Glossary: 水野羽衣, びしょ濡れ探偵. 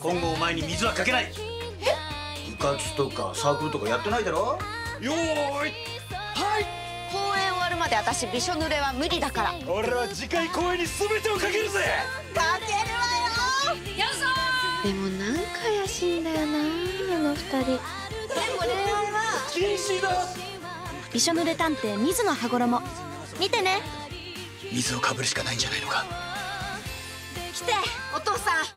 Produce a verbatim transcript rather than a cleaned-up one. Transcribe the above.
今後お前に水はかけない。え？部活とかサークルとかやってないだろ。よーい、はい。公演終わるまで私びしょ濡れは無理だから。俺は次回公演に全てをかけるぜ。かけるわよ。よっしゃー。でもなんか怪しいんだよなあの二人。でも恋愛は禁止だ。びしょ濡れ探偵水野羽衣見てね。水をかぶるしかないんじゃないのか。来てお父さん。